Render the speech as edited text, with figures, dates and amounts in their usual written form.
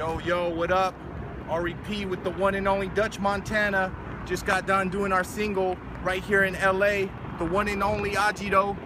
Yo, yo, what up? R.E.P. with the one and only Dutch Montana. Just got done doing our single right here in LA. The one and only Ajito.